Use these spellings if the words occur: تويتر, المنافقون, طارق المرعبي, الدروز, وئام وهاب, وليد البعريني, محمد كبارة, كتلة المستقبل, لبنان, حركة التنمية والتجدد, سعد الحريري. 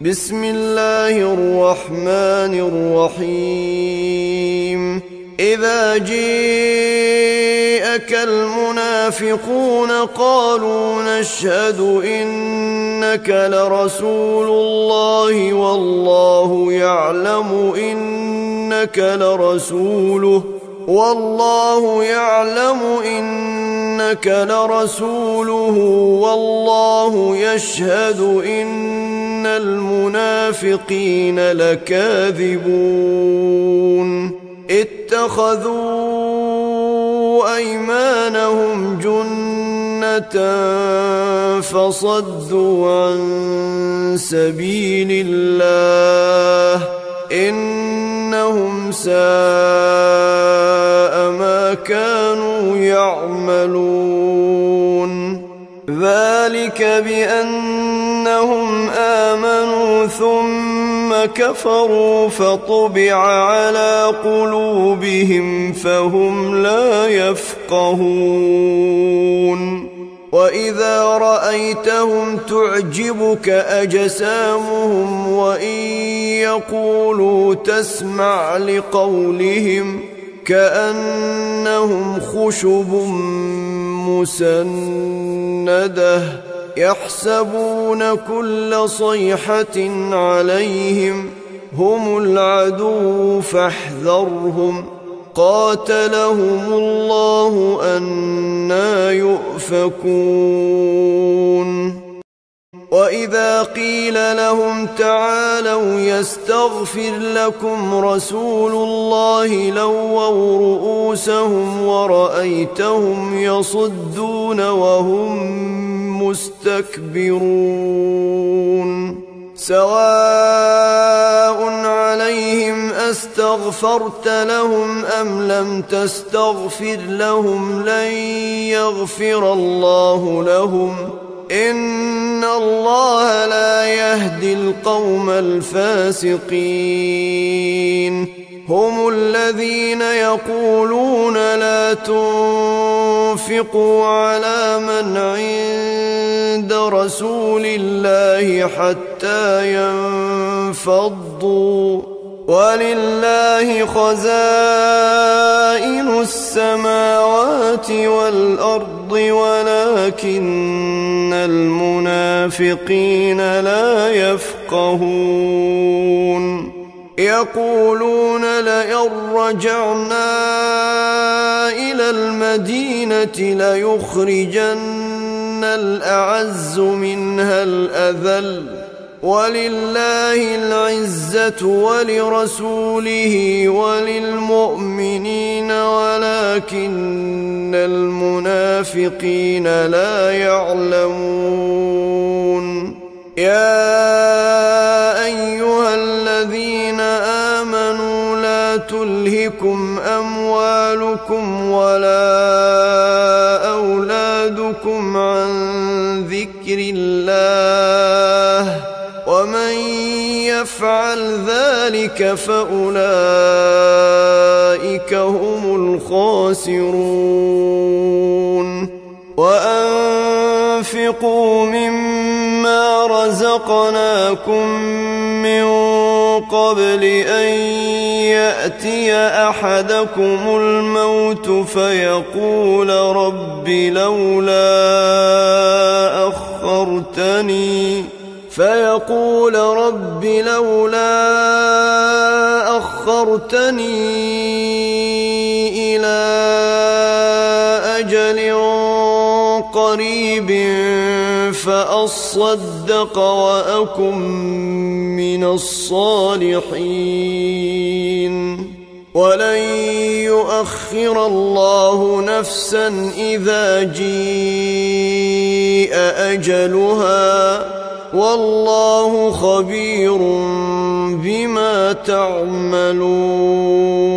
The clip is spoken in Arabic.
بسم الله الرحمن الرحيم إذا جاءك المنافقون قالوا نشهد إنك لرسول الله والله يعلم إنك لرسوله والله يشهد إن المنافقين لكاذبون اتخذوا أيمانهم جنة فصدوا عن سبيل الله إنهم ساء ما كانوا يعملون ذلك بأنهم آمنوا ثم كفروا فطبع على قلوبهم فهم لا يفقهون وإذا رأيتهم تعجبك أجسامهم وإن يقولوا تسمع لقولهم كأنهم خشب مسندة يحسبون كل صيحة عليهم هم العدو فاحذرهم قاتلهم الله أنى يؤفكون وإذا قيل لهم تعالوا يستغفر لكم رسول الله لووا رؤوسهم ورأيتهم يصدون وهم مستكبرون سواء عليهم أستغفرت لهم أم لم تستغفر لهم لن يغفر الله لهم إن الله لا يهدي القوم الفاسقين هم الذين يقولون لا تنفقوا على من عند رسول الله حتى ينفضوا ولله خزائن السماوات والأرض ولكن المنافقين لا يفقهون يقولون لئن رجعنا إلى المدينة ليخرجن الأعز منها الأذل ولله العزة ولرسوله وللمؤمنين ولكن المنافقين لا يعلمون يا أيها الذين آمنوا لا تلهكم أموالكم ولا أولادكم عن ذكر الله ومن يفعل ذلك فأولئك هم الخاسرون وأنفقوا مما رزقناكم من قبل أن يأتي أحدكم الموت فيقول رب لولا أخرتني إلى أجل قريب فأصدق وأكن من الصالحين ولن يؤخر الله نفسا إذا جاء أجلها والله خبير بما تعملون.